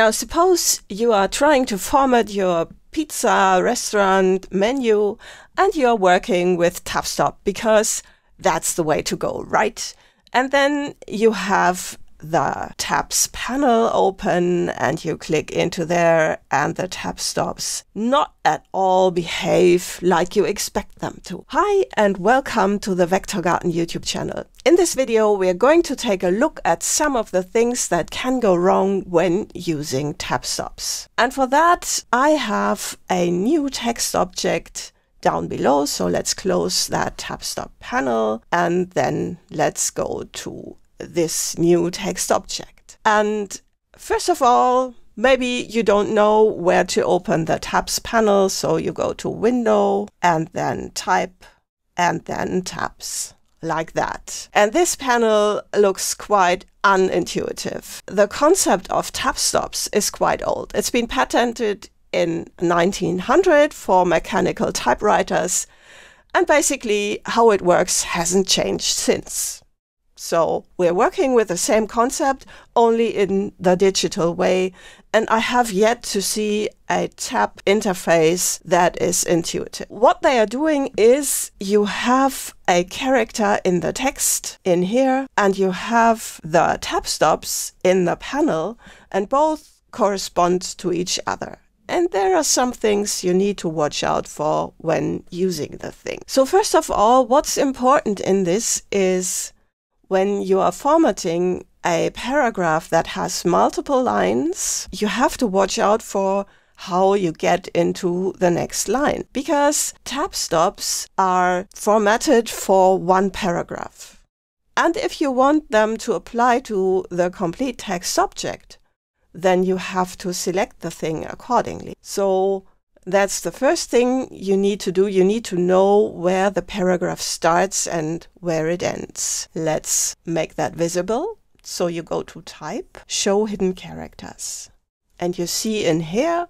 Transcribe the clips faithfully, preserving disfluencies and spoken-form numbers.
Now, suppose you are trying to format your pizza restaurant menu and you're working with TabStop because that's the way to go, right? And then you have the tabs panel open and you click into there and the tab stops not at all behave like you expect them to. Hi and welcome to the Vektorgarten YouTube channel. In this video we are going to take a look at some of the things that can go wrong when using tab stops. And for that I have a new text object down below, so let's close that tab stop panel and then let's go to this new text object. And first of all, maybe you don't know where to open the tabs panel, so you go to Window and then Type and then Tabs, like that. And this panel looks quite unintuitive. The concept of tab stops is quite old. It's been patented in nineteen hundred for mechanical typewriters, and basically how it works hasn't changed since. So we're working with the same concept, only in the digital way. And I have yet to see a tab interface that is intuitive. What they are doing is you have a character in the text in here, and you have the tab stops in the panel, and both correspond to each other. And there are some things you need to watch out for when using the thing. So first of all, what's important in this is when you are formatting a paragraph that has multiple lines, you have to watch out for how you get into the next line, because tab stops are formatted for one paragraph. And if you want them to apply to the complete text object, then you have to select the thing accordingly. So that's the first thing you need to do. You need to know where the paragraph starts and where it ends. Let's make that visible. So you go to Type, Show Hidden Characters. And you see in here,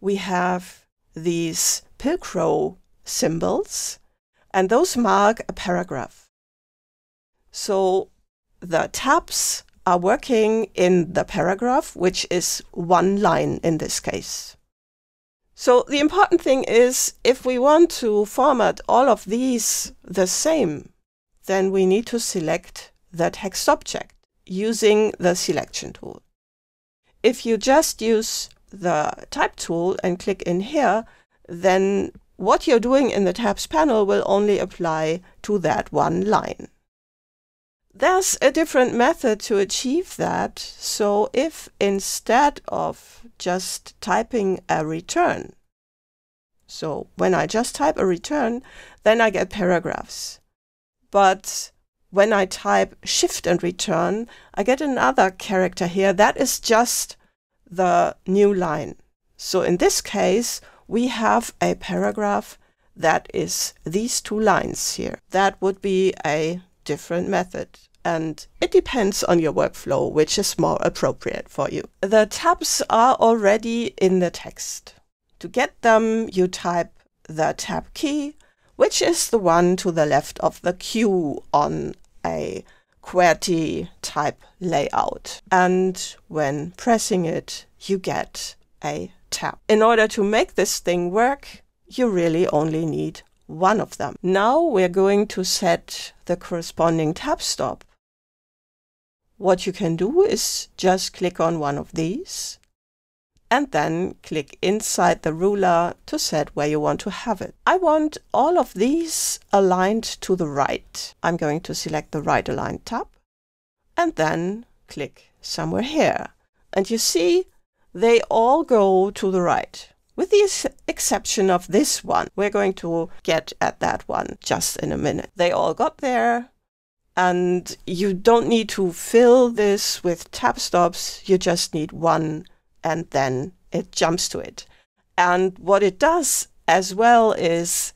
we have these Pilcrow symbols, and those mark a paragraph. So the tabs are working in the paragraph, which is one line in this case. So the important thing is, if we want to format all of these the same, then we need to select the text object using the selection tool. If you just use the type tool and click in here, then what you're doing in the tabs panel will only apply to that one line. There's a different method to achieve that. So if instead of just typing a return, so when I just type a return, then I get paragraphs. But when I type shift and return, I get another character here. That is just the new line. So in this case, we have a paragraph that is these two lines here. That would be a different method, and it depends on your workflow which is more appropriate for you. The tabs are already in the text. To get them you type the tab key, which is the one to the left of the Q on a QWERTY type layout, and when pressing it you get a tab. In order to make this thing work you really only need one of them. Now we're going to set the corresponding tab stop. What you can do is just click on one of these and then click inside the ruler to set where you want to have it. I want all of these aligned to the right. I'm going to select the right aligned tab and then click somewhere here. And you see they all go to the right. With the exception of this one. We're going to get at that one just in a minute. They all got there, and you don't need to fill this with tab stops. You just need one and then it jumps to it. And what it does as well is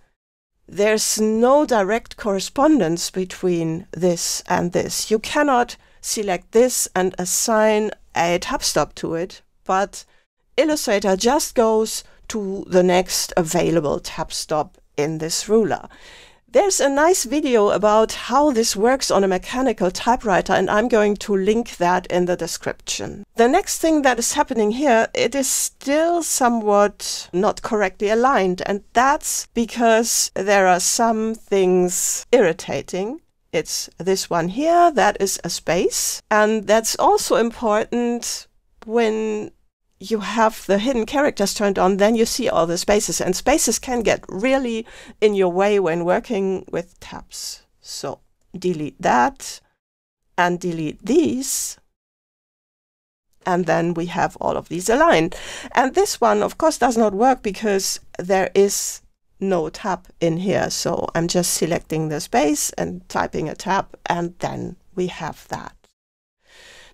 there's no direct correspondence between this and this. You cannot select this and assign a tab stop to it, but Illustrator just goes to the next available tab stop in this ruler. There's a nice video about how this works on a mechanical typewriter, and I'm going to link that in the description. The next thing that is happening here, it is still somewhat not correctly aligned, and that's because there are some things irritating. It's this one here, that is a space, and that's also important when you have the hidden characters turned on, then you see all the spaces, and spaces can get really in your way when working with tabs. So delete that and delete these. And then we have all of these aligned. And this one, of course, does not work because there is no tab in here. So I'm just selecting the space and typing a tab, and then we have that.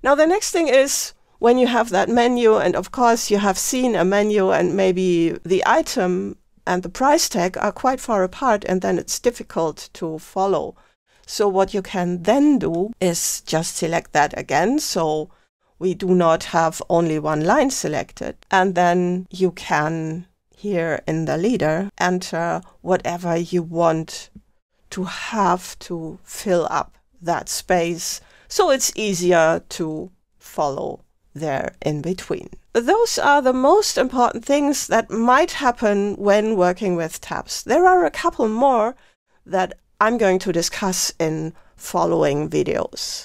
Now the next thing is, when you have that menu, and of course you have seen a menu and maybe the item and the price tag are quite far apart, and then it's difficult to follow. So what you can then do is just select that again, so we do not have only one line selected. And then you can, here in the leader, enter whatever you want to have to fill up that space, so it's easier to follow there in between. Those are the most important things that might happen when working with tabs. There are a couple more that I'm going to discuss in following videos.